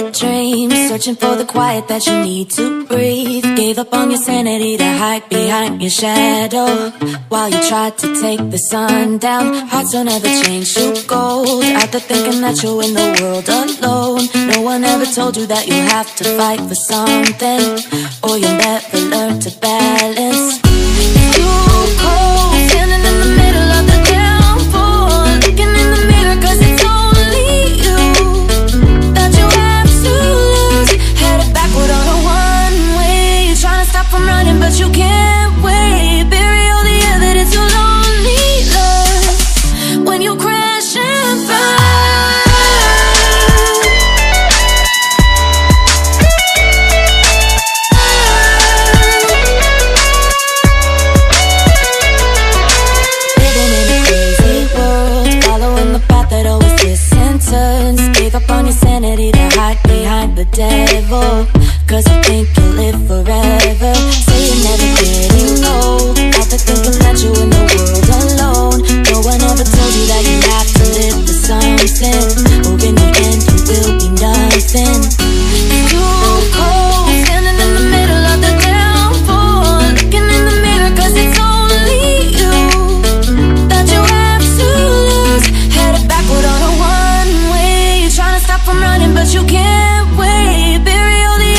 lucid dreams, searching for the quiet that you need to breathe. Gave up on your sanity to hide behind your shadow, while you tried to take the sun down. Hearts don't ever change to gold, after thinking that you're in the world alone. No one ever told you that you have to fight for something, or you'll never learn to balance. Devil, 'cause I think you'll live forever. Say you're never getting old, after thinking that you're in the world alone. No one ever told you that you have to live for something, or in the end you will be nothing. Too cold, standing in the middle of the downfall, looking in the mirror 'cause it's only you that you have to lose. Headed backward on a one-way, you're trying to stop from running but you can't. Bury all the